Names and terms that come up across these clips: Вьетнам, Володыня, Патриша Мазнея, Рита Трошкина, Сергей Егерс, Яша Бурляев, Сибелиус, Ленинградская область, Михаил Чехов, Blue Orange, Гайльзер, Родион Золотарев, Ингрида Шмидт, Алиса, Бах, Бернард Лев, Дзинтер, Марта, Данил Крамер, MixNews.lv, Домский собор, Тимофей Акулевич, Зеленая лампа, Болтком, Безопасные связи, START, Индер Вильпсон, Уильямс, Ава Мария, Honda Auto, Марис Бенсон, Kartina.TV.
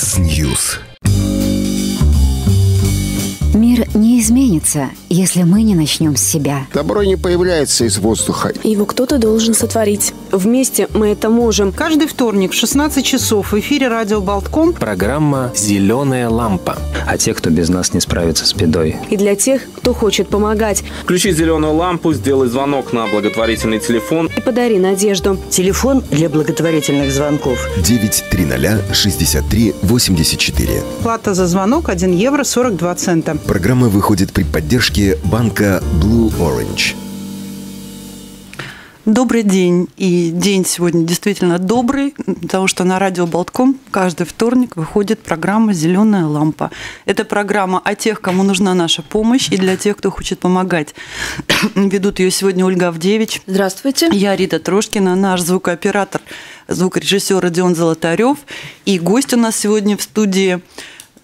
Микс Ньюс. Мир не изменится, если мы не начнем с себя. Добро не появляется из воздуха. Его кто-то должен сотворить. Вместе мы это можем. Каждый вторник в 16 часов в эфире радио «Болтком» программа «Зеленая лампа». А те, кто без нас не справится с бедой. И для тех, кто хочет помогать. Включи «Зеленую лампу», сделай звонок на благотворительный телефон. И подари надежду. Телефон для благотворительных звонков. 930-63-84. Плата за звонок 1 евро 42 цента. Программа выходит при поддержке банка Blue Orange. Добрый день. И день сегодня действительно добрый, потому что на радио «Болтком» каждый вторник выходит программа «Зеленая лампа». Это программа о тех, кому нужна наша помощь, и для тех, кто хочет помогать. Ведут ее сегодня Ольга Авдевич. Здравствуйте. Я Рита Трошкина, наш звукооператор, звукорежиссер Родион Золотарев. И гость у нас сегодня в студии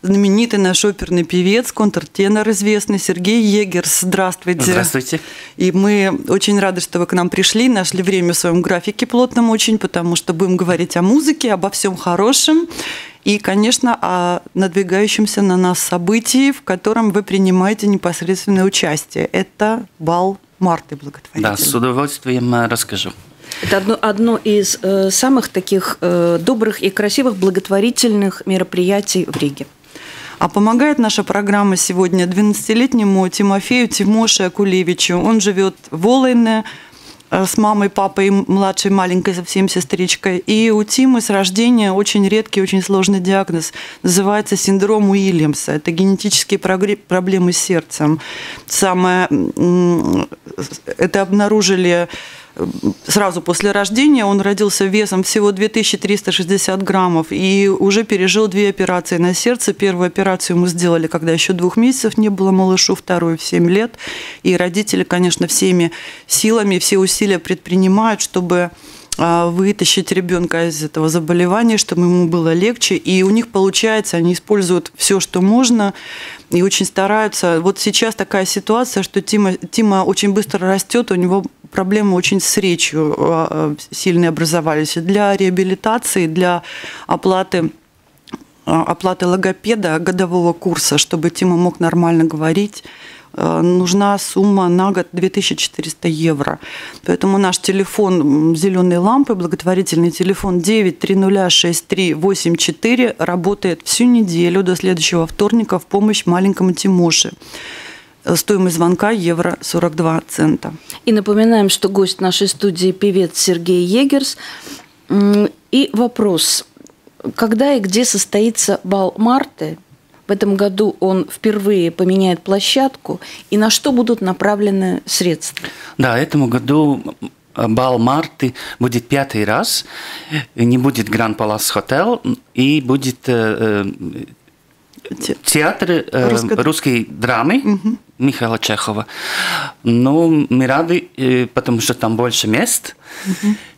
знаменитый наш оперный певец, контртенор известный Сергей Егерс. Здравствуйте. Здравствуйте. И мы очень рады, что вы к нам пришли, нашли время в своем графике плотном очень, потому что будем говорить о музыке, обо всем хорошем и, конечно, о надвигающемся на нас событии, в котором вы принимаете непосредственное участие. Это бал Марты благотворительный. Да, с удовольствием расскажу. Это одно из самых таких добрых и красивых благотворительных мероприятий в Риге. А помогает наша программа сегодня 12-летнему Тимофею Тимоше Акулевичу. Он живет в Олайне с мамой, папой, младшей маленькой совсем сестричкой. И у Тимы с рождения очень редкий, очень сложный диагноз. Называется синдром Уильямса. Это генетические проблемы с сердцем. Это обнаружили сразу после рождения. Он родился весом всего 2360 граммов и уже пережил 2 операции на сердце. Первую операцию мы сделали, когда еще 2 месяцев не было малышу, вторую в 7 лет. И родители, конечно, всеми силами, все усилия предпринимают, чтобы вытащить ребенка из этого заболевания, чтобы ему было легче. И у них получается, они используют все, что можно, и очень стараются. Вот сейчас такая ситуация, что Тима очень быстро растет, у него проблемы очень с речью сильные образовались. Для реабилитации, для оплаты логопеда годового курса, чтобы Тима мог нормально говорить, нужна сумма на год 2400 евро. Поэтому наш телефон «Зеленые лампы», благотворительный телефон 9306384, работает всю неделю до следующего вторника в помощь маленькому Тимоше. Стоимость звонка евро 42 цента. И напоминаем, что гость нашей студии певец Сергей Егерс. И вопрос. Когда и где состоится бал Марты? В этом году он впервые поменяет площадку. И на что будут направлены средства? Да, этому году бал Марты будет 5-й раз. Не будет Гранд Палас Хотел и будет театр русской драмы Михаила Чехова. Но мы рады, потому что там больше мест.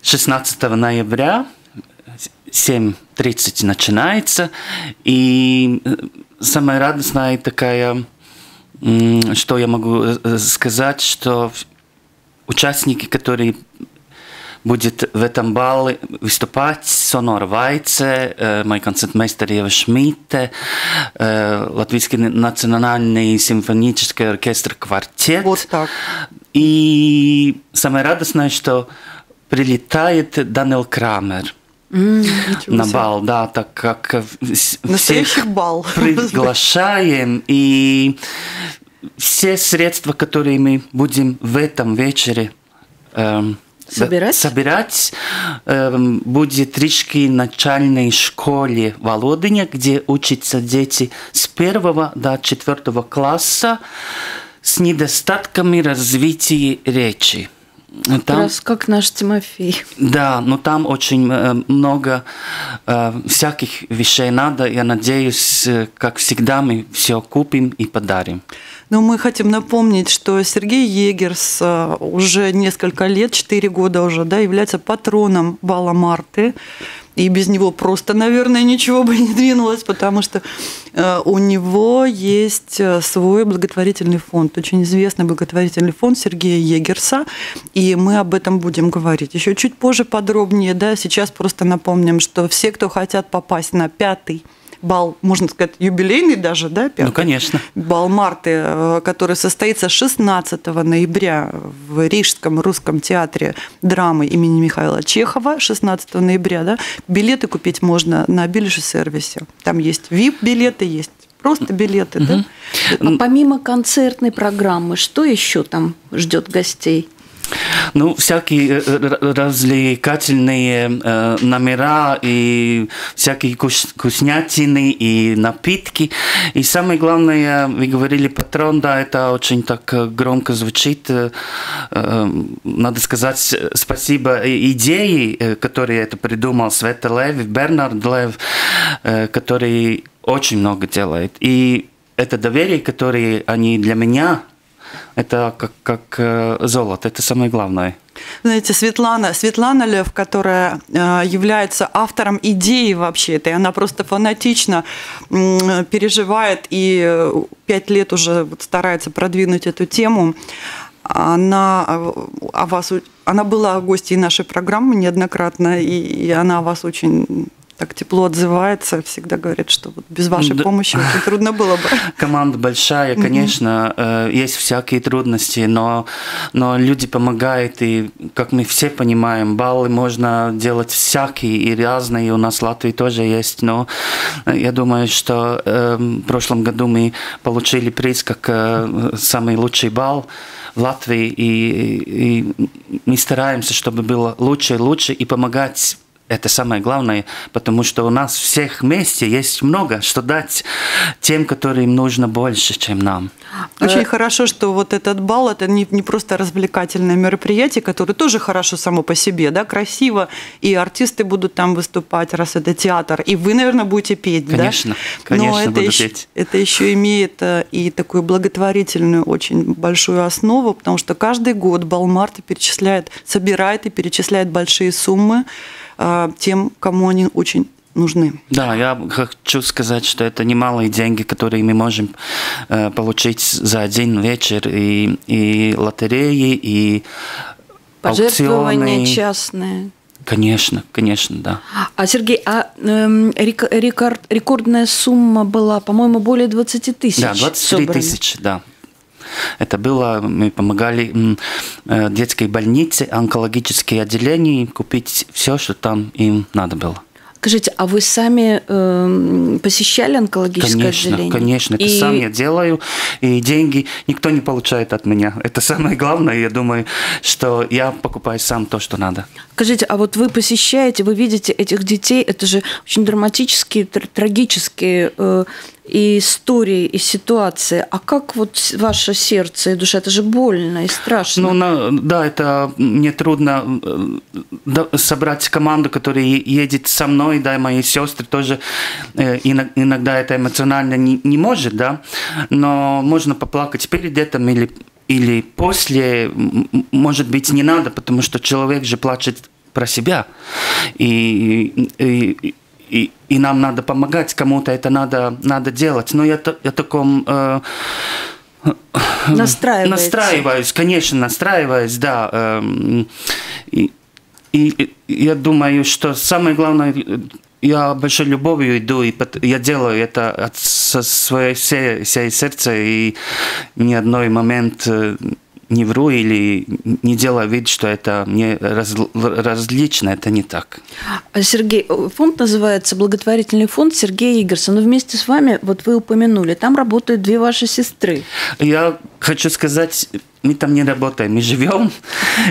16 ноября 7:30 начинается. И самая радостная такая, что я могу сказать, что участники, которые будут в этом бале выступать, Сонор Вайце, мой концертмейстер Ева Шмидт, Латвийский национальный симфонический оркестр «Квартет». Вот так. И самое радостное, что прилетает Данил Крамер. На бал, да, так как всех бал приглашаем, и все средства, которые мы будем в этом вечере собирать будет в Рижской начальной школе Володыня, где учатся дети с 1 до 4 класса с недостатками развития речи. Там, как раз как наш Тимофей. Да, но там очень много всяких вещей надо. Я надеюсь, как всегда, мы все купим и подарим. Но мы хотим напомнить, что Сергей Егерс уже несколько лет, 4 года уже, да, является патроном бала Марты. И без него просто, наверное, ничего бы не двинулось, потому что у него есть свой благотворительный фонд, очень известный благотворительный фонд Сергея Егерса, и мы об этом будем говорить еще чуть позже подробнее. Да? Сейчас просто напомним, что все, кто хотят попасть на 5-й бал, можно сказать, юбилейный даже, да, пятый? Ну, конечно. Бал Марты, который состоится 16 ноября в Рижском русском театре драмы имени Михаила Чехова, 16 ноября, да. Билеты купить можно на билет-сервисе. Там есть VIP-билеты, есть просто билеты, да. А помимо концертной программы, что еще там ждет гостей? Ну, всякие развлекательные номера и всякие вкуснятины и напитки. И самое главное, вы говорили, патрон, да, это очень так громко звучит. Надо сказать спасибо идее, которая это придумал, Света Лев, Бернард Лев, который очень много делает. И это доверие, которое они для меня... Это как золото, это самое главное. Знаете, Светлана Лев, которая является автором идеи вообще этой, она просто фанатично переживает и 5 лет уже старается продвинуть эту тему. Она была гостьей нашей программы неоднократно, и она о вас очень... так тепло отзывается, всегда говорит, что вот без вашей помощи очень трудно было бы. Команда большая, конечно, есть всякие трудности, но люди помогают, и, как мы все понимаем, баллы можно делать всякие и разные, у нас в Латвии тоже есть, но я думаю, что в прошлом году мы получили приз как самый лучший балл в Латвии, и мы стараемся, чтобы было лучше и лучше, и помогать. Это самое главное, потому что у нас всех вместе есть много, что дать тем, которым нужно больше, чем нам. Очень хорошо, что вот этот бал – это не просто развлекательное мероприятие, которое тоже хорошо само по себе, да, красиво, и артисты будут там выступать, раз это театр, и вы, наверное, будете петь, конечно, да? Конечно, буду петь. Это еще имеет и такую благотворительную очень большую основу, потому что каждый год бал Марта собирает и перечисляет большие суммы тем, кому они очень нужны. Да, я хочу сказать, что это немалые деньги, которые мы можем получить за один вечер, и лотереи, и пожертвования частные. Конечно, конечно, да. А, Сергей, рекордная сумма была, по-моему, более 20 тысяч. Да, 23 тысячи, да. Это было, мы помогали детской больнице, онкологические отделения купить все, что там им надо было. Скажите, а вы сами посещали онкологическое отделение? Конечно, это сам я делаю, и деньги никто не получает от меня. Это самое главное, я думаю, что я покупаю сам то, что надо. Скажите, а вот вы посещаете, вы видите этих детей, это же очень драматические, трагические и истории, и ситуации. А как вот ваше сердце и душа? Это же больно и страшно. Ну, да, это мне трудно собрать команду, которая едет со мной, да, и мои сестры тоже. Иногда это эмоционально не может, да, но можно поплакать перед этим или после. Может быть, не надо, потому что человек же плачет про себя. И нам надо помогать, кому-то это надо делать. Но я таком... настраиваюсь, конечно, настраиваюсь, да. И я думаю, что самое главное, я большой любовью иду, и я делаю это от своей всей сердца, и ни одной момент... не вру или не делаю вид, что это мне различно, это не так. Сергей, фонд называется «Благотворительный фонд Сергея Егерса», но вместе с вами, вот вы упомянули, там работают 2 ваши сестры. Я хочу сказать, мы там не работаем, мы живем,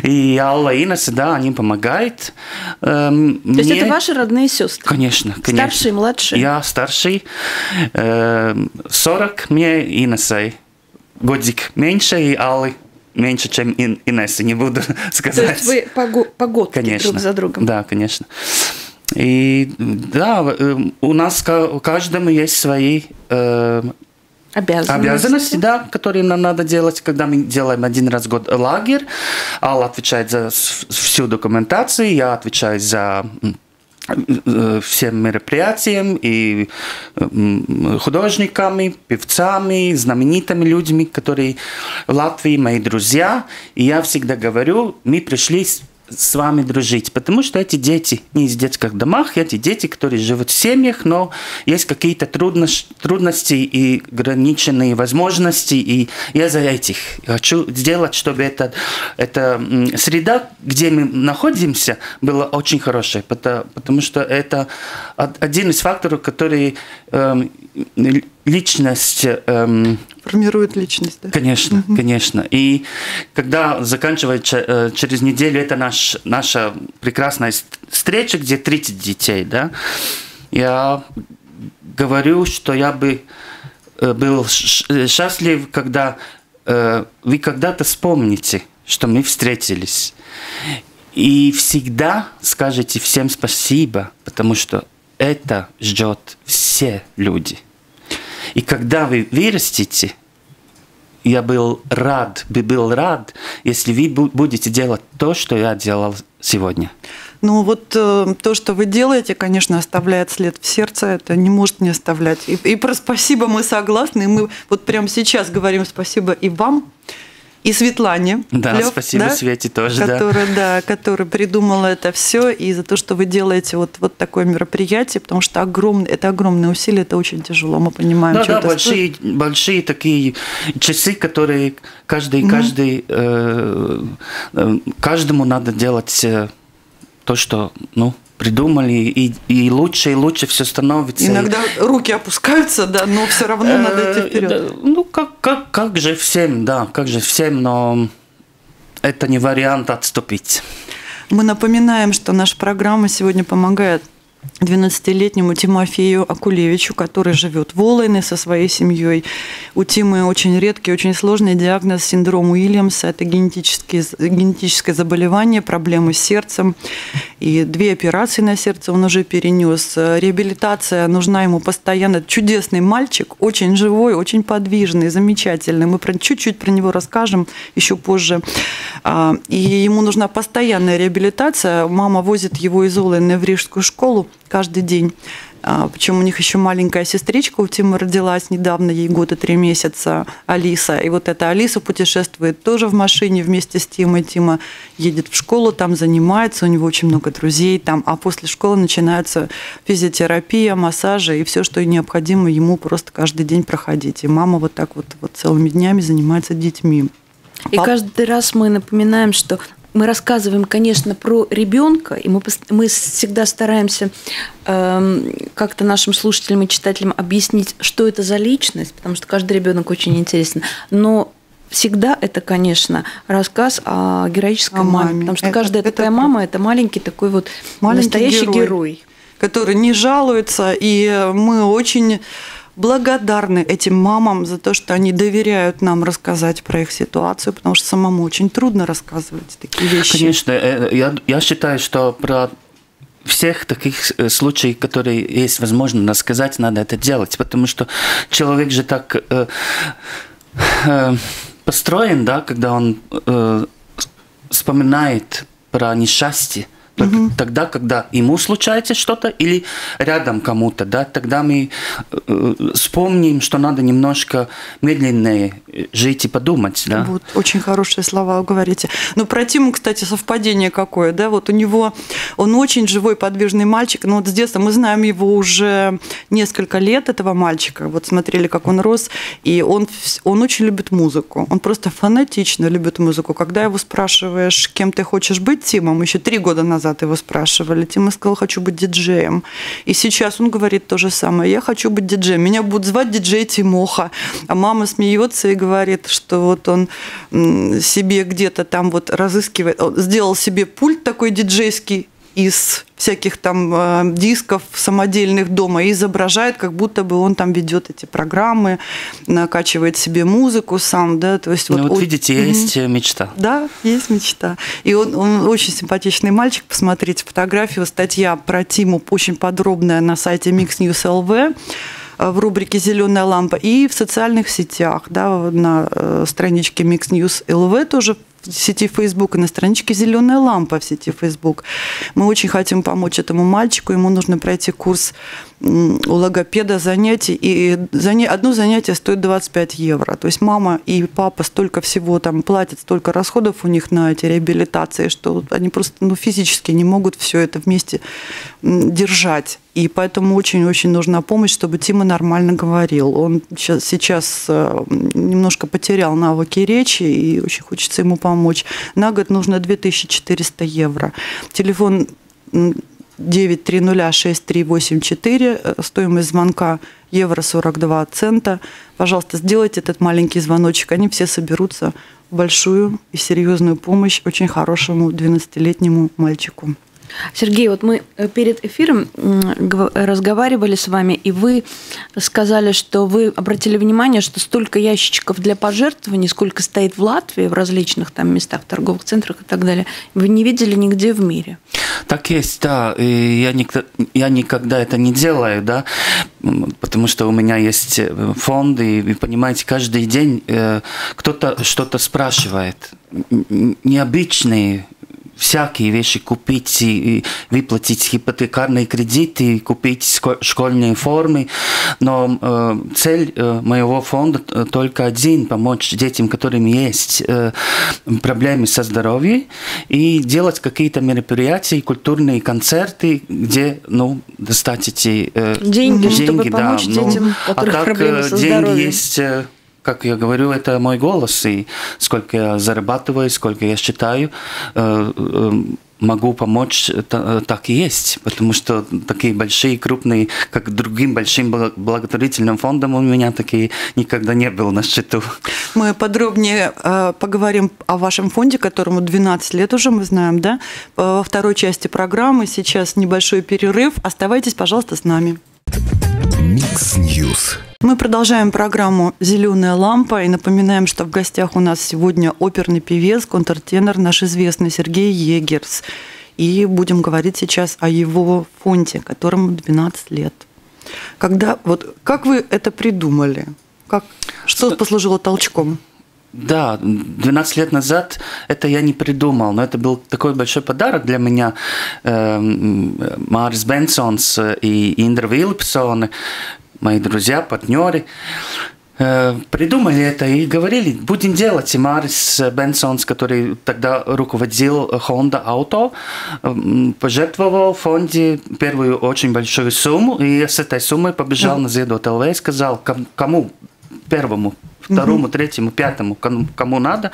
и Алла и Инесса, да, они помогают. То есть это ваши родные сестры? Конечно, конечно. Старшие, младшие? Я старший, 40, мне Инесса, годик меньше, и Аллы меньше, чем Инесса, не буду сказать. То есть вы погодки друг за другом. Да, конечно. И да, у нас каждому есть свои обязанности, да, которые нам надо делать. Когда мы делаем один раз в год лагерь, Алла отвечает за всю документацию, я отвечаю за всем мероприятиям и художниками, певцами, знаменитыми людьми, которые в Латвии мои друзья. И я всегда говорю, мы пришли с вами дружить, потому что эти дети не из детских домов, эти дети, которые живут в семьях, но есть какие-то трудности и ограниченные возможности, и я за этих хочу сделать, чтобы эта среда, где мы находимся, была очень хорошей, потому что это один из факторов, который формирует личность, да? Конечно, конечно. И когда заканчивается через неделю, это наша прекрасная встреча, где 30 детей, да, я говорю, что я бы был счастлив, когда вы когда-то вспомните, что мы встретились. И всегда скажите всем спасибо, потому что это ждет все люди. И когда вы вырастете, я был рад, если вы будете делать то, что я делал сегодня. Ну вот то, что вы делаете, конечно, оставляет след в сердце, это не может не оставлять. И про спасибо мы согласны, и мы вот прямо сейчас говорим спасибо и вам, и Светлане. Да, Лев, спасибо, да? Свете тоже. Которая придумала это все, и за то, что вы делаете вот такое мероприятие, потому что это огромные усилия, это очень тяжело, мы понимаем, что это стоит. Большие такие часы, которые каждому надо делать то, что, придумали, и лучше, все становится. Иногда руки опускаются, да, но все равно надо идти вперед. Ну, как же всем, но это не вариант отступить. Мы напоминаем, что наша программа сегодня помогает 12-летнему Тимофею Акулевичу, который живет в Олайне со своей семьей. У Тимы очень редкий, очень сложный диагноз – синдром Уильямса. Это генетическое заболевание, проблемы с сердцем. И 2 операции на сердце он уже перенес. Реабилитация нужна ему постоянно. Чудесный мальчик, очень живой, очень подвижный, замечательный. Мы чуть-чуть про него расскажем еще позже. И ему нужна постоянная реабилитация. Мама возит его из Олайны в рижскую школу каждый день. Причем у них еще маленькая сестричка у Тимы родилась недавно, ей год и 3 месяца, Алиса. И вот эта Алиса путешествует тоже в машине вместе с Тимой. Тима едет в школу, там занимается, у него очень много друзей там. А после школы начинается физиотерапия, массажи и все, что необходимо ему просто каждый день проходить. И мама вот так вот целыми днями занимается детьми. И каждый раз мы напоминаем, что мы рассказываем, конечно, про ребенка, и мы всегда стараемся как-то нашим слушателям и читателям объяснить, что это за личность, потому что каждый ребенок очень интересен. Но всегда это, конечно, рассказ о героической маме, потому что каждая такая мама – это маленький такой вот настоящий герой, который не жалуется, и мы очень благодарны этим мамам за то, что они доверяют нам рассказать про их ситуацию, потому что самому очень трудно рассказывать такие вещи. Конечно, я считаю, что про всех таких случаев, которые есть возможность рассказать, надо это делать, потому что человек же так построен, да, когда он вспоминает про несчастье, тогда, когда ему случается что-то или рядом кому-то, да, тогда мы вспомним, что надо немножко медленнее жить и подумать. Да? Вот, очень хорошие слова вы говорите. Но про Тиму, кстати, совпадение какое, да, вот у него, он очень живой, подвижный мальчик, но вот с детства мы знаем его уже несколько лет, этого мальчика, вот смотрели, как он рос, и он очень любит музыку, он просто фанатично любит музыку. Когда его спрашиваешь, кем ты хочешь быть, Тима, мы еще 3 года назад его спрашивали, Тима сказал, хочу быть диджеем. И сейчас он говорит то же самое, я хочу быть диджеем, меня будут звать диджей Тимоха. А мама смеется и говорит, что вот он себе где-то там вот разыскивает, сделал себе пульт такой диджейский из всяких там дисков самодельных дома и изображает, как будто бы он там ведет эти программы, накачивает себе музыку сам, да, то есть... вот видите, есть мечта. Да, есть мечта. И он очень симпатичный мальчик, посмотрите фотографию, статья про Тиму очень подробная на сайте MixNews.lv в рубрике «Зеленая лампа» и в социальных сетях, да, на страничке MixNews.lv тоже, в сети Facebook и на страничке «Зеленая лампа» в сети Facebook. Мы очень хотим помочь этому мальчику, ему нужно пройти курс у логопеда занятий, и одно занятие стоит 25 евро. То есть мама и папа столько всего там платят, столько расходов у них на эти реабилитации, что они просто физически не могут все это вместе держать. И поэтому очень-очень нужна помощь, чтобы Тима нормально говорил. Он сейчас немножко потерял навыки речи, и очень хочется ему помочь. На год нужно 2400 евро. Телефон 9306384, стоимость звонка евро 42 цента. Пожалуйста, сделайте этот маленький звоночек, они все соберутся в большую и серьезную помощь очень хорошему 12-летнему мальчику. Сергей, вот мы перед эфиром разговаривали с вами, и вы сказали, что вы обратили внимание, что столько ящичков для пожертвований, сколько стоит в Латвии, в различных там местах, торговых центрах и так далее, вы не видели нигде в мире. Так есть, да. И я никогда это не делаю, да, потому что у меня есть фонд, и понимаете, каждый день кто-то что-то спрашивает. Необычные всякие вещи купить, и выплатить ипотекарные кредиты, купить школьные формы. Но цель моего фонда только один – помочь детям, которым есть проблемы со здоровьем, и делать какие-то мероприятия, культурные концерты, где, достать эти деньги, чтобы помочь детям, у которых проблемы со здоровьем. Деньги есть… Как я говорю, это мой голос, и сколько я зарабатываю, сколько я считаю, могу помочь, так и есть. Потому что такие большие, крупные, как другим большим благотворительным фондом, у меня такие никогда не было на счету. Мы подробнее поговорим о вашем фонде, которому 12 лет уже, мы знаем, да? Во второй части программы сейчас небольшой перерыв. Оставайтесь, пожалуйста, с нами. Микс Ньюс. Мы продолжаем программу «Зеленая лампа» и напоминаем, что в гостях у нас сегодня оперный певец, контртенор, наш известный Сергей Егерс. И будем говорить сейчас о его фонде, которому 12 лет. Как вы это придумали? Что послужило толчком? Да, 12 лет назад это я не придумал, но это был такой большой подарок для меня. Марис Бенсон и Индер Вильпсон, мои друзья, партнеры, придумали это и говорили, будем делать. И Марис Бенсон, который тогда руководил Honda Auto, пожертвовал в фонде первую очень большую сумму, и с этой суммой побежал на ZDOTLV и сказал, кому первому, второму, третьему, пятому, кому надо.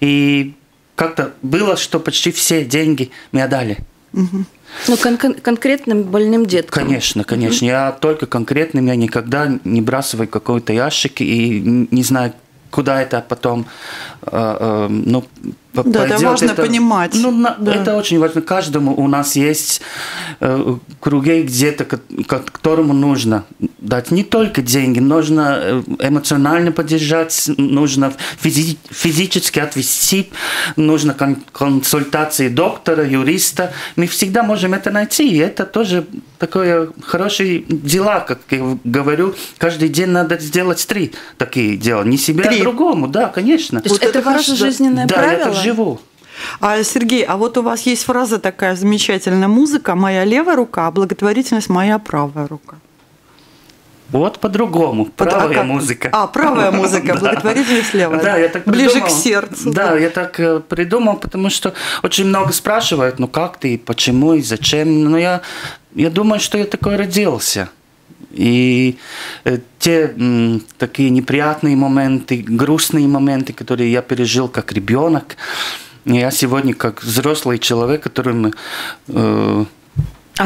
И как-то было, что почти все деньги мне отдали. Ну, конкретным больным деткам. Конечно, конечно. Я только конкретным, я никогда не бросаю какой-то ящик и не знаю, куда это потом да, пойдет. Это важно понимать. Это очень важно. Каждому у нас есть круги где-то, которому нужно дать не только деньги, нужно эмоционально поддержать, нужно физически отвести, нужно консультации доктора, юриста. Мы всегда можем это найти. И это тоже такое хорошие дела, как я говорю. Каждый день надо сделать 3 такие дела. Не себе, а другому. Да, конечно. То есть это ваша жизненная правило? Да, я так живу. Сергей, а вот у вас есть фраза такая замечательная: музыка – моя левая рука, а благотворительность – моя правая рука. Вот по-другому. Правая музыка. Правая музыка, благотворительность левая. Да, я так придумал. Ближе к сердцу. Да, я так придумал, потому что очень много спрашивают, как ты, почему и зачем. Но я думаю, что я такой родился. И те такие неприятные моменты, грустные моменты, которые я пережил как ребенок, я сегодня как взрослый человек, которым… А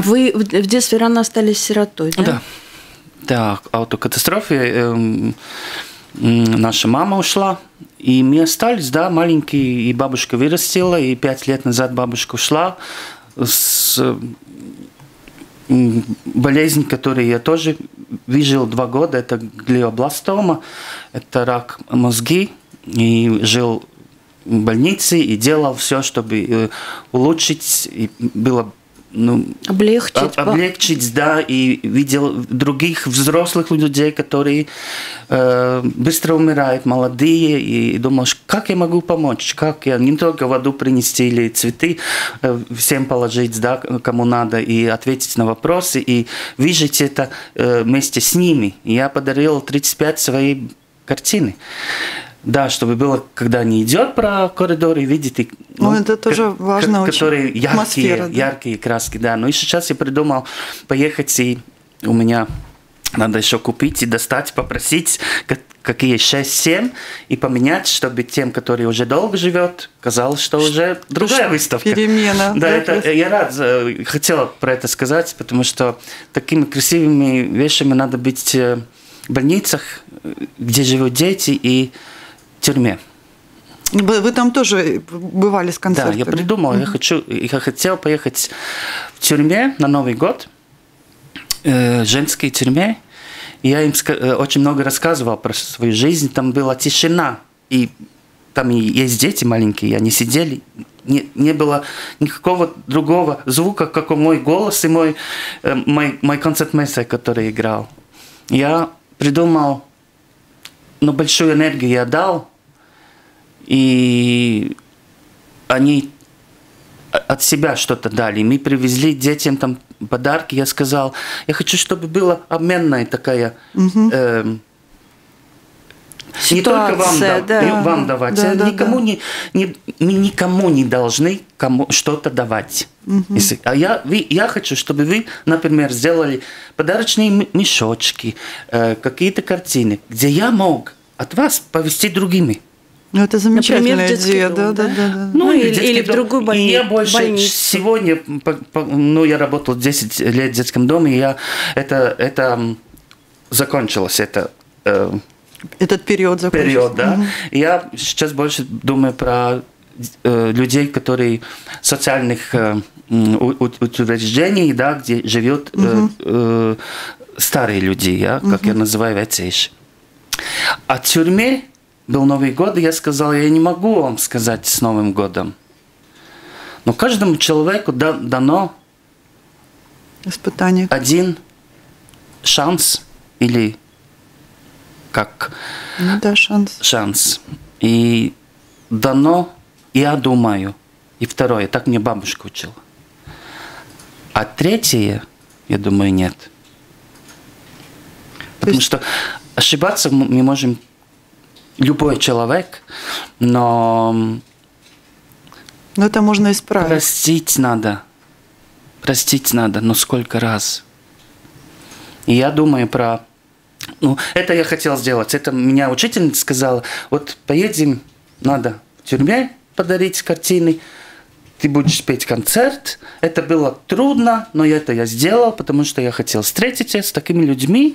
вы в детстве рано остались сиротой, да? Да. Да, автокатастрофе наша мама ушла, и мы остались, да, маленькие, и бабушка вырастила, и 5 лет назад бабушка ушла с… Болезнь, которую я тоже выжил 2 года, это глиобластома, это рак мозги, и жил в больнице, и делал все, чтобы улучшить, и было ну, облегчить, облегчить, да, и видел других взрослых людей, которые быстро умирают, молодые, и думаешь, как я могу помочь, как я не только воду принести или цветы всем положить, да, кому надо, и ответить на вопросы, и видеть это вместе с ними. Я подарил 35 своей картины. Да, чтобы было, когда они идет про коридор и видит, и, ну, это тоже важно, которые очень яркие, да, яркие краски, да. Ну и сейчас я придумал поехать, и у меня надо еще купить и достать, попросить, какие 6-7, и поменять, чтобы тем, которые уже долго живет, казалось, что уже другая выставка. Перемена. Да, это, я рад, хотела про это сказать, потому что такими красивыми вещами надо быть в больницах, где живут дети, и тюрьме. Вы там тоже бывали с концертами? Да, я придумал, я хотел поехать в тюрьме на Новый год, женской тюрьме. Я им очень много рассказывал про свою жизнь, там была тишина, и там и есть дети маленькие, они сидели, не было никакого другого звука, как мой голос и мой концертмейстер, который играл. Я придумал, но большую энергию я дал, и они от себя что-то дали. Мы привезли детям там подарки. Я сказал, я хочу, чтобы была обменная такая ситуация, не только вам, да, вам давать, да, да, никому, да. Мы никому не должны что-то давать. Если, а я хочу, чтобы вы, например, сделали подарочные мешочки, какие-то картины, где я мог от вас повести другими. Ну, это замечательная идея, да. Ну, или в другую больницу. И я больше сегодня, ну, я работал 10 лет в детском доме, и я это закончилось, это... Этот период закончился. Период, да. Я сейчас больше думаю про людей, которые социальных учреждений, да, где живут старые люди, да, как я называю вецейши. А в тюрьме был Новый год, и я сказал, я не могу вам сказать с Новым годом. Но каждому человеку дано испытание. Один шанс или... как, ну, да, шанс. И дано, я думаю. И второе, так мне бабушка учила. А третье, я думаю, нет. Потому что ошибаться мы можем любой человек, но это можно исправить. Простить надо, но сколько раз. И я думаю про... Ну, это я хотел сделать. Это меня учительница сказала. Вот поедем, надо в тюрьме подарить картины. Ты будешь петь концерт. Это было трудно, но это я сделал, потому что я хотел встретиться с такими людьми.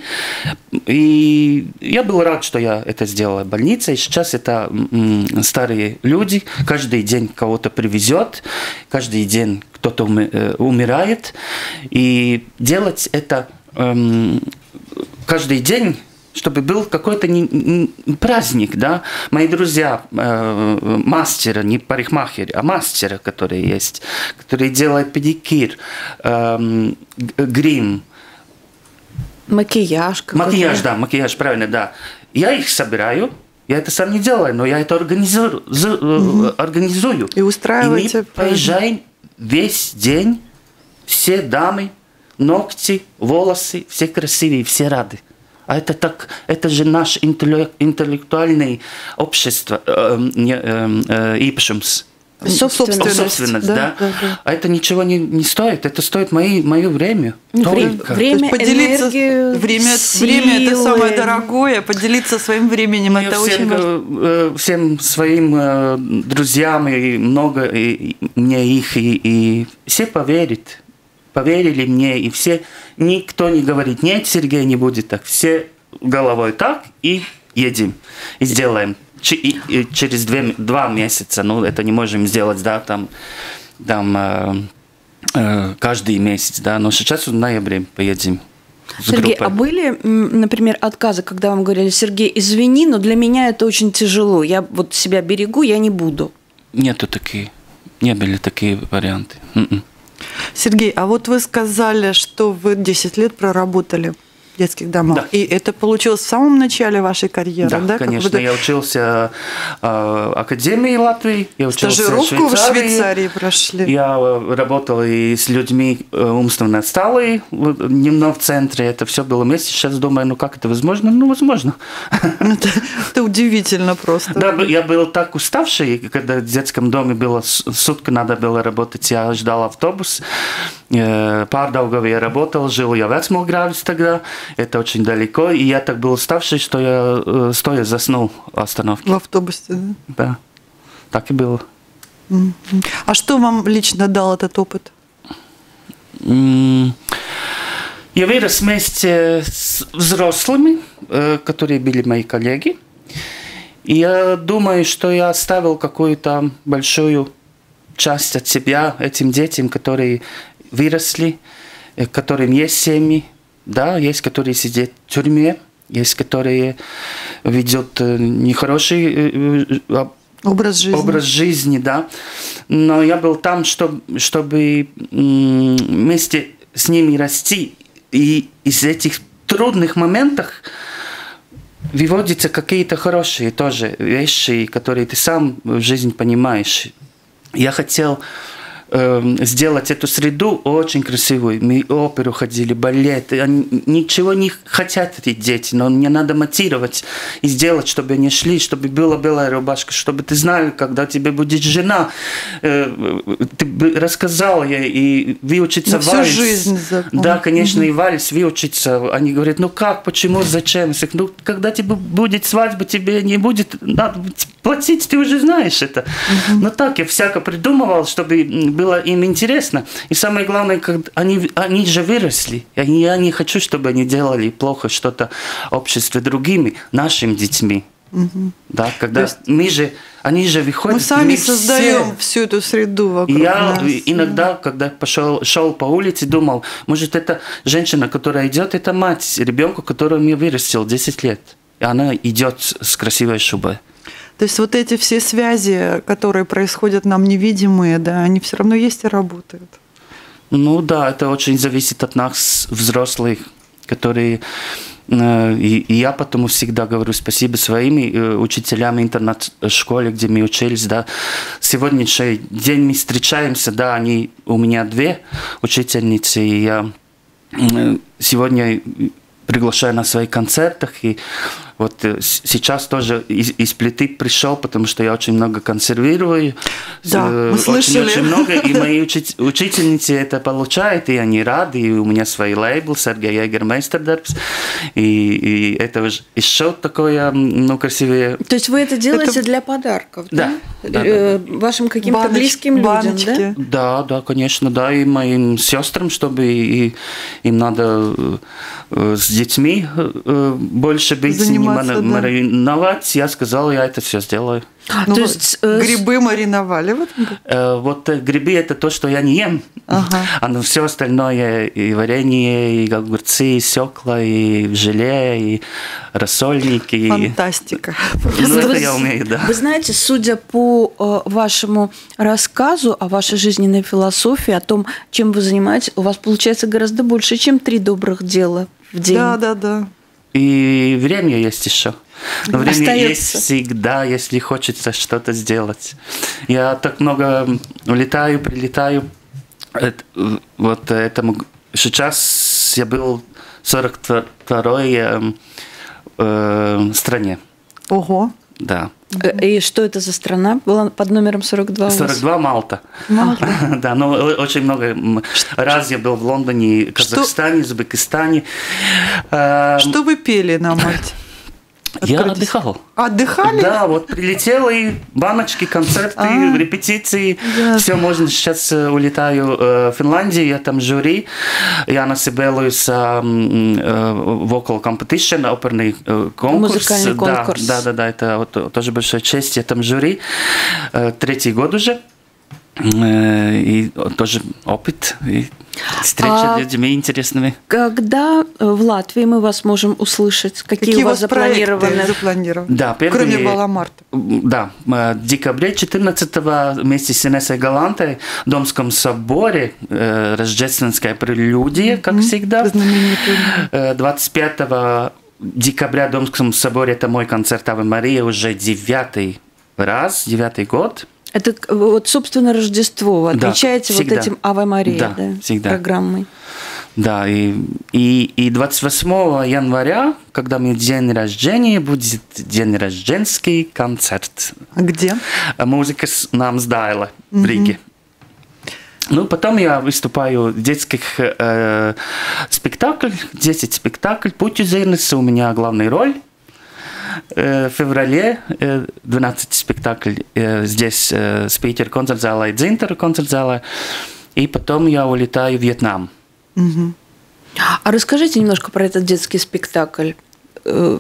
И я был рад, что я это сделала в больнице. И сейчас это старые люди. Каждый день кого-то привезет. Каждый день кто-то умирает. И делать это... каждый день, чтобы был какой-то праздник, да. Мои друзья, мастера, не парикмахеры, а мастера, которые есть, которые делают педикюр, грим. Макияж. Макияж, да, макияж, правильно, да. Я их собираю, я это сам не делаю, но я это организую. И устраиваете. И мы поезжаем весь день, все дамы, ногти, волосы, все красивые, все рады. А это так, это же наш интеллектуальное общество, собственность, да. А это ничего не стоит, это стоит мое время. Время, энергию, время это самое дорогое, поделиться своим временем. Это очень важно. Всем своим друзьям, и много мне их, и все поверят. Поверили мне, и все, никто не говорит, нет, Сергей, не будет так. Все головой так, и едем, и сделаем. И через два месяца, ну, это не можем сделать, да, там каждый месяц, да, но сейчас в ноябре поедем. Сергей, а были, например, отказы, когда вам говорили, Сергей, извини, но для меня это очень тяжело, я вот себя берегу, я не буду? Нету такие, не были такие варианты. Сергей, а вот вы сказали, что вы 10 лет проработали в детских домах. Да. И это получилось в самом начале вашей карьеры, да? Да, конечно. Как бы... Я учился в Академии Латвии, я учился стажировку в Швейцарии прошли. Я работал и с людьми умственно отсталые, немного в центре, это все было вместе. Сейчас думаю, ну как это возможно? Ну, возможно. Это удивительно просто. Да, я был так уставший, когда в детском доме было сутки надо было работать, я ждал автобус. Pārdaugavā я работал, жил я в Вецмилгрāvis тогда, это очень далеко, и я так был уставший, что я стоя заснул в остановке. В автобусе, да? Да, так и было. А что вам лично дал этот опыт? Я вырос вместе с взрослыми, которые были мои коллеги, и я думаю, что я оставил какую-то большую часть от себя этим детям, которые выросли, которым есть семьи, да, есть, которые сидят в тюрьме, есть, которые ведут нехороший образ жизни, да. Но я был там, чтобы вместе с ними расти, и из этих трудных моментов выводятся какие-то хорошие тоже вещи, которые ты сам в жизни понимаешь. Я хотел сделать эту среду очень красивую. Мы оперу ходили, балет. Они ничего не хотят эти дети, но мне надо мотивировать и сделать, чтобы они шли, чтобы была белая рубашка, чтобы ты знал, когда тебе будет жена. Ты рассказал ей и выучиться вальс. Всю жизнь запомнил. Да, конечно, и вальс выучиться. Они говорят, ну как, почему, зачем? Ну, когда тебе будет свадьба, тебе не будет надо платить, ты уже знаешь это. Но так я всяко придумывал, чтобы было им интересно. И самое главное, когда они же выросли. Я не хочу, чтобы они делали плохо что-то обществу другими, нашими детьми. Да, когда есть, они же выходят. Мы сами создаем всю эту среду вокруг нас. Иногда, когда шел по улице, думал, может, это женщина, которая идет, это мать ребенка, которого я вырастил 10 лет. И она идет с красивой шубой. То есть вот эти все связи, которые происходят нам невидимые, да, они все равно есть и работают. Ну да, это очень зависит от нас, взрослых, которые... И я потому всегда говорю спасибо своим учителям интернет-школе, где мы учились. Да. Сегодняшний день мы встречаемся, да, они у меня две учительницы, и я сегодня... приглашаю на свои концерты, и вот сейчас тоже из плиты пришел, потому что я очень много консервирую, да, очень много, и мои учительницы это получают, и они рады, и у меня свой лейбл Сергей Егерс, и это еще такое, ну, красивее. То есть вы это делаете для подарков, да? Да, да. Вашим каким-то близким людям, да? Да, да, конечно, да, и моим сестрам, чтобы им надо сделать детьми больше быть, заниматься, не мариновать, да. Я сказал, я это все сделаю. Ну, то есть, грибы мариновали? Вот грибы это то, что я не ем, а все остальное, и варенье, и огурцы, и свекла, и желе, и рассольники. Фантастика. Ну, это я умею, да. Вы знаете, судя по вашему рассказу о вашей жизненной философии, о том, чем вы занимаетесь, у вас получается гораздо больше, чем 3 добрых дела в день. Да, да, да. И время есть еще. Но время остается. Есть всегда, если хочется что-то сделать. Я так много улетаю, прилетаю. Вот этому... Сейчас я был в 42-й стране. Ого! Да. И что это за страна была под номером 42? 42 Мальта. Да, но очень много раз я был в Лондоне, Казахстане, Узбекистане. Что вы пели на Мальте? Я отдыхал. Отдыхали? Да, вот прилетел, и баночки, концерты, репетиции. Все, можно. Сейчас улетаю в Финляндию, я там жюри. Я на Сибелиус Vocal Competition, оперный конкурс. Музыкальный конкурс. Да, это вот тоже большая честь. Я там жюри 3-й год уже. и тоже опыт, и встреча с людьми интересными. Когда в Латвии мы вас можем услышать? Какие у вас запланированы? Да, кроме Бала Марта. Да, в декабре 14-го вместе с Инессой Галантой в Домском соборе рождественская прелюдия, как всегда. 25 декабря в Домском соборе это мой концерт «Ава Мария» уже 9-й год. Это вот, собственно, Рождество. Вы отмечаете вот этим «Аве Мария», программой. Да, и 28 января, когда мне день рождения, будет день рожденский концерт. Где? Музыка нам сдала в Риге. Ну, потом я выступаю в детских спектаклях, 10 спектаклей. «Путь Зерницы» у меня главная роль. В феврале 12 спектаклей здесь с Питер концерт-зала и Дзинтер концерт-зала. И потом я улетаю в Вьетнам. Угу. А расскажите немножко про этот детский спектакль. Это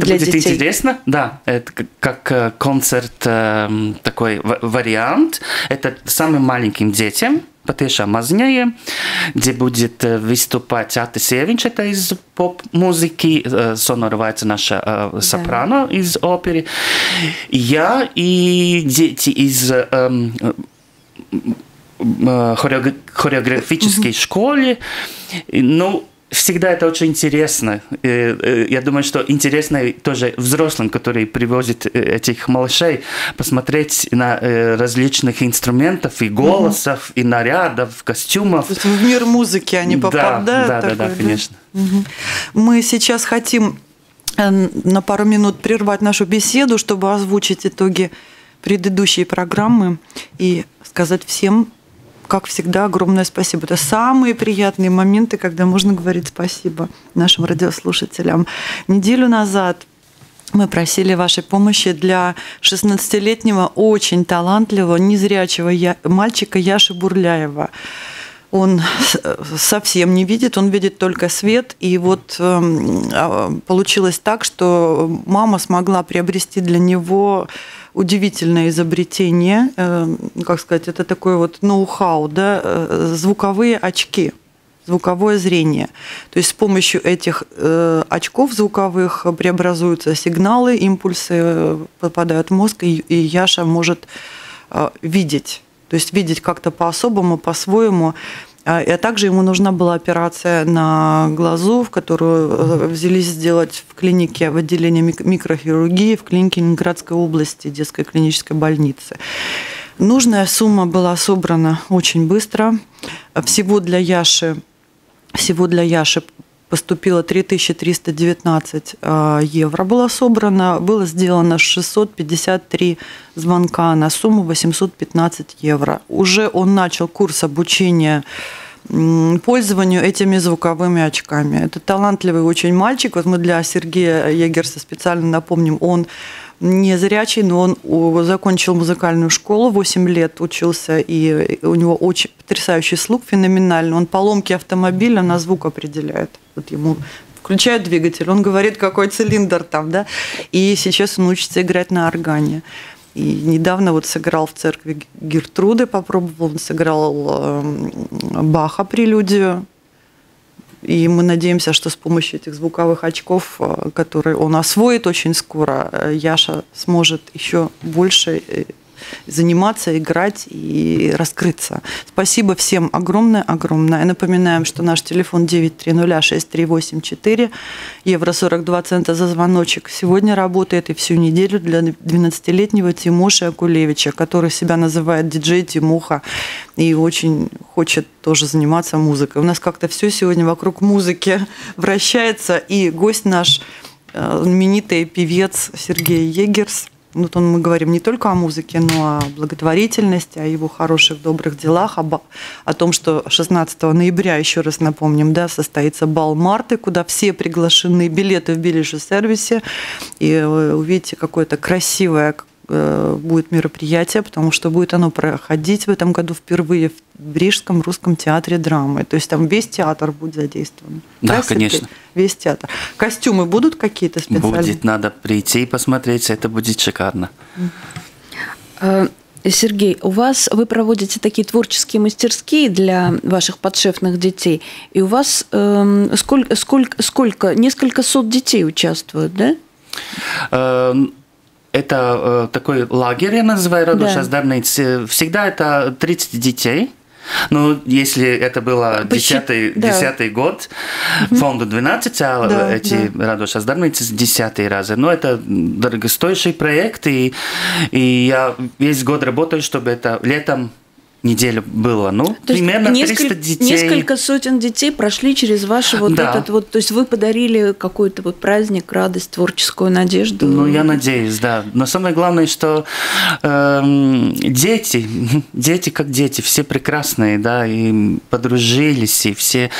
будет интересно, да. Это как концерт, такой вариант. Это самым маленьким детям, Патриша Мазнея, где будет выступать Ате Севинч, это из поп-музыки, Сонор Вайце, наша сопрано из оперы. Я и дети из хореографической школы. Ну, всегда это очень интересно. Я думаю, что интересно тоже взрослым, которые привозят этих малышей, посмотреть на различных инструментов и голосов, и нарядов, костюмов. В мир музыки они попадают. Да, конечно. Мы сейчас хотим на пару минут прервать нашу беседу, чтобы озвучить итоги предыдущей программы и сказать всем, как всегда, огромное спасибо. Это самые приятные моменты, когда можно говорить спасибо нашим радиослушателям. Неделю назад мы просили вашей помощи для 16-летнего, очень талантливого, незрячего мальчика Яши Бурляева. Он совсем не видит, он видит только свет. И вот получилось так, что мама смогла приобрести для него удивительное изобретение, как сказать, это такое вот ноу-хау, да, звуковые очки, звуковое зрение. То есть с помощью этих очков звуковых преобразуются сигналы, импульсы попадают в мозг, и Яша может видеть. То есть видеть как-то по-особому, по-своему. А также ему нужна была операция на глазу, в которую взялись сделать в клинике, в отделении микрохирургии, в клинике Ленинградской области, детской клинической больницы. Нужная сумма была собрана очень быстро. Всего для Яши поступило 3319 евро было собрано. Было сделано 653 звонка на сумму 815 евро. Уже он начал курс обучения пользованию этими звуковыми очками. Это талантливый очень мальчик. Вот мы для Сергея Егерса специально напомним, он не зрячий, но он закончил музыкальную школу, 8 лет учился, и у него очень потрясающий слух, феноменальный. Он поломки автомобиля на звук определяет. Вот ему включают двигатель, он говорит, какой цилиндр там, да. И сейчас он учится играть на органе. И недавно вот сыграл в церкви Гертруды, попробовал, он сыграл Баха прелюдию. И мы надеемся, что с помощью этих звуковых очков, которые он освоит очень скоро, Яша сможет еще больше заниматься, играть и раскрыться. Спасибо всем огромное-огромное. Напоминаем, что наш телефон 9306384, евро 42 цента за звоночек. Сегодня работает и всю неделю для 12-летнего Тимоши Акулевича, который себя называет диджей Тимоха и очень хочет тоже заниматься музыкой. У нас как-то все сегодня вокруг музыки вращается, и гость наш, знаменитый певец Сергей Егерс. Вот мы говорим не только о музыке, но о благотворительности, о его хороших, добрых делах, о том, что 16 ноября, еще раз напомним, да, состоится бал Марты, куда все приглашены, билеты в билеж-сервисе. И вы увидите, какое-то красивое будет мероприятие, потому что будет оно проходить в этом году впервые в Рижском русском театре драмы. То есть там весь театр будет задействован. Да, конечно. Весь театр. Костюмы будут какие-то специальные? Будет, надо прийти и посмотреть, это будет шикарно. Сергей, вы проводите такие творческие мастерские для ваших подшефных детей, и у вас несколько сот детей участвуют, да? Это такой лагерь, я называю, всегда это 30 детей. Ну, если это было 10-й год, фонду 12, а эти Радоша Здарницы 10-й раз. Но это дорогостоящий проект, и я весь год работаю, чтобы это летом неделю было. Ну, то примерно 300 детей. Несколько сотен детей прошли через ваш вот этот вот... То есть вы подарили какой-то вот праздник, радость, творческую надежду. Ну, я надеюсь, да. Но самое главное, что дети как дети, все прекрасные, да, и подружились, и все...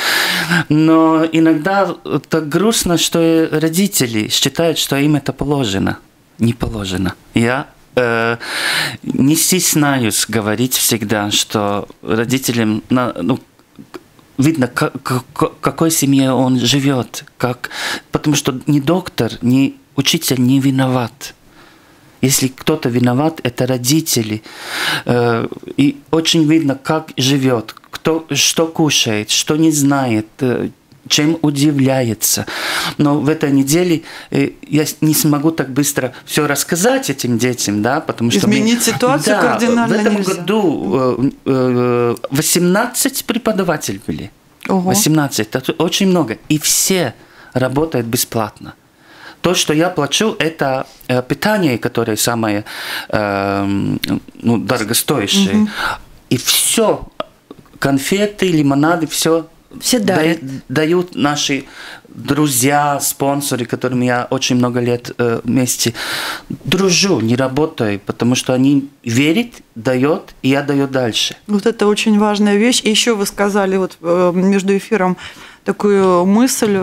Но иногда так грустно, что родители считают, что им это положено. Не положено. Я... не стесняюсь говорить всегда, что родителям видно, какой семье он живет, потому что ни доктор, ни учитель не виноват. Если кто-то виноват, это родители. И очень видно, как живет, кто что кушает, что не знает, чем удивляется. Но в этой неделе я не смогу так быстро все рассказать этим детям, да, потому что... Изменить ситуацию кардинально нельзя. В этом году 18 преподавателей были. Ого. 18. Это очень много. И все работают бесплатно. То, что я плачу, это питание, которое самое дорогостоящее. Угу. И все, конфеты, лимонады, все... Все дают наши друзья, спонсоры, которыми я очень много лет вместе дружу, не работаю, потому что они верят, дают, и я даю дальше. Вот это очень важная вещь. И еще вы сказали вот между эфиром такую мысль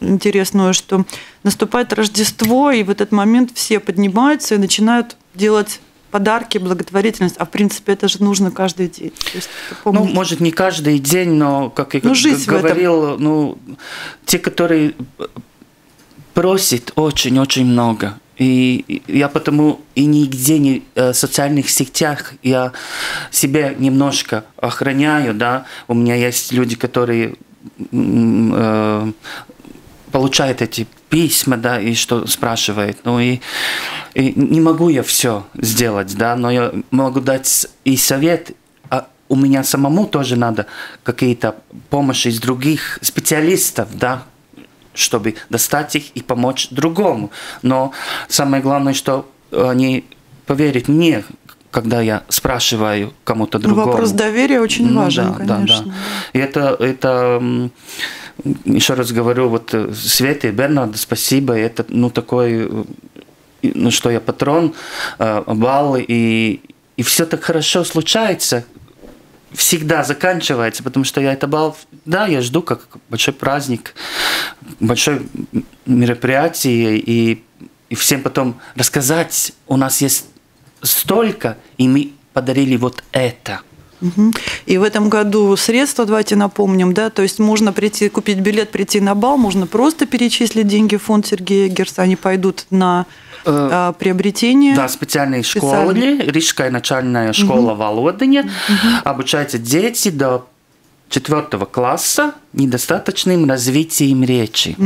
интересную, что наступает Рождество, и в этот момент все поднимаются и начинают делать подарки, благотворительность, а в принципе это же нужно каждый день. То есть, ну, может, не каждый день, но, как я говорил, те, которые просят очень-очень много. И я потому и нигде не в социальных сетях я себя немножко охраняю, да. У меня есть люди, которые получают эти письма, да, и что спрашивает. Ну и не могу я все сделать, да, но я могу дать и совет. А у меня самому тоже надо какие-то помощи из других специалистов, да, чтобы достать их и помочь другому. Но самое главное, что они поверят мне, когда я спрашиваю кому-то другому. Вопрос доверия очень важен, конечно. Да. И это еще раз говорю, вот Свете и Бернарду спасибо, это, что я патрон, баллы, и все так хорошо случается, всегда заканчивается, потому что я это балл, да, я жду как большой праздник, большое мероприятие, и всем потом рассказать, у нас есть столько, и мы подарили вот это. И в этом году средства, давайте напомним, да, то есть можно прийти, купить билет, прийти на бал, можно просто перечислить деньги в фонд Сергея Егерса, они пойдут на приобретение. Да, специальные школы, Рижская начальная школа Володыня, обучаются дети до 4 класса недостаточным развитием речи.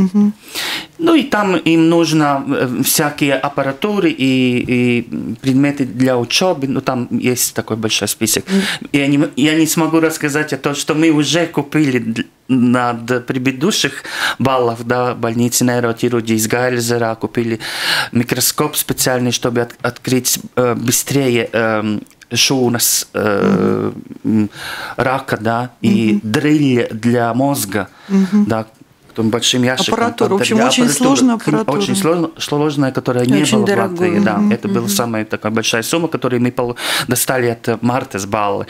Ну и там им нужно всякие аппаратуры и предметы для учебы. Ну там есть такой большой список. Я не смогу рассказать о том, что мы уже купили над предыдущих баллов, да, больницы нейрохирургии из Гайльзера, купили микроскоп специальный, чтобы открыть быстрее что у нас рака, да, и дрель для мозга, да, большим ящиком. Аппаратура, в общем, очень сложная аппаратура. Очень сложная, которая не была в Латвии, да. Это была самая такая большая сумма, которую мы достали от Марты с баллы.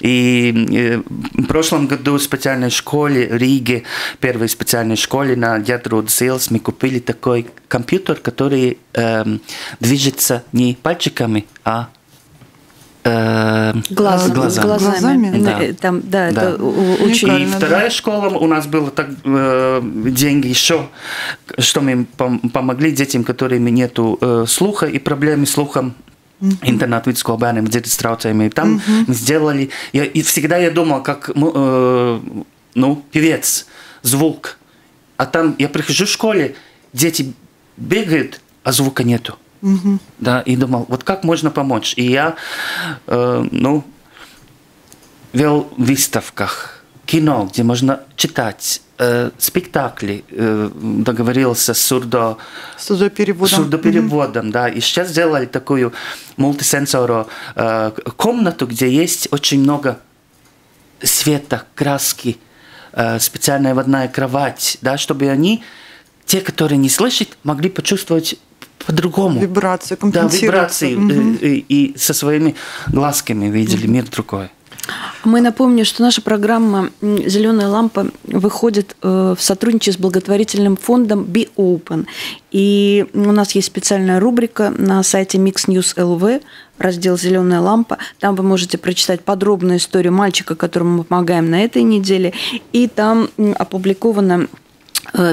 И в прошлом году в специальной школе Риги, первой специальной школе на Ядрод Силс, мы купили такой компьютер, который движется не пальчиками, а глазами. Да. Там, да. Это очень... И вторая школа у нас было так, деньги еще, что мы помогли детям, которым нету слуха и проблемы с слухом. интернат вид школа бянем дзирдз трауцами. Там мы сделали... И всегда я думал, как певец, звук. А там я прихожу в школе, дети бегают, а звука нету. Да, и думал, вот как можно помочь. И я вел в выставках, кино, где можно читать, спектакли, договорился с сурдопереводом, да. И сейчас сделали такую мультисенсорную комнату, где есть очень много света, краски, специальная водная кровать, да, чтобы они, те, которые не слышат, могли почувствовать по-другому. Вибрации, компенсировать. Да, вибрации. И со своими глазками видели мир другой. Мы напомним, что наша программа «Зеленая лампа» выходит в сотрудничестве с благотворительным фондом Be Open. И у нас есть специальная рубрика на сайте MixNews.lv, раздел «Зеленая лампа». Там вы можете прочитать подробную историю мальчика, которому мы помогаем на этой неделе. И там опубликована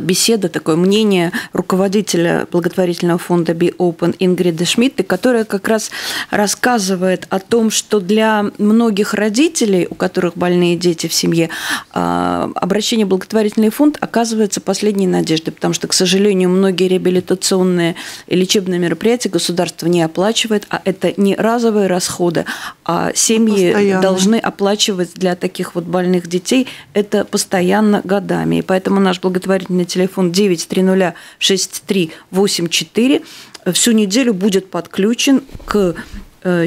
беседа, такое мнение руководителя благотворительного фонда Be Open Ингриды Шмидт, которая как раз рассказывает о том, что для многих родителей, у которых больные дети в семье, обращение в благотворительный фонд оказывается последней надеждой, потому что, к сожалению, многие реабилитационные и лечебные мероприятия государство не оплачивает, а это не разовые расходы, а семьи постоянно должны оплачивать для таких вот больных детей это постоянно, годами. И поэтому наш благотворительный на телефон 9306384 всю неделю будет подключен к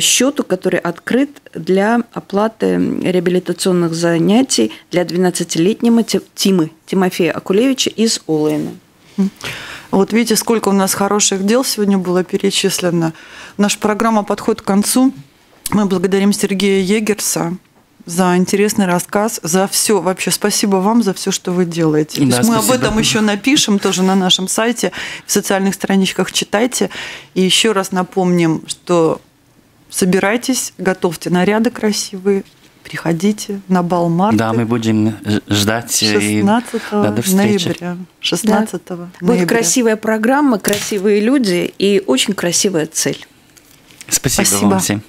счету, который открыт для оплаты реабилитационных занятий для 12-летнего Тимофея Акулевича из Олайна. Вот видите, сколько у нас хороших дел сегодня было перечислено. Наша программа подходит к концу. Мы благодарим Сергея Егерса за интересный рассказ, за все. Вообще, спасибо вам за все, что вы делаете. Да, мы об этом еще напишем тоже на нашем сайте, в социальных страничках читайте. И еще раз напомним, что собирайтесь, готовьте наряды красивые, приходите на бал Марты. Да, мы будем ждать 16 ноября. Будет красивая программа, красивые люди и очень красивая цель. Спасибо вам всем.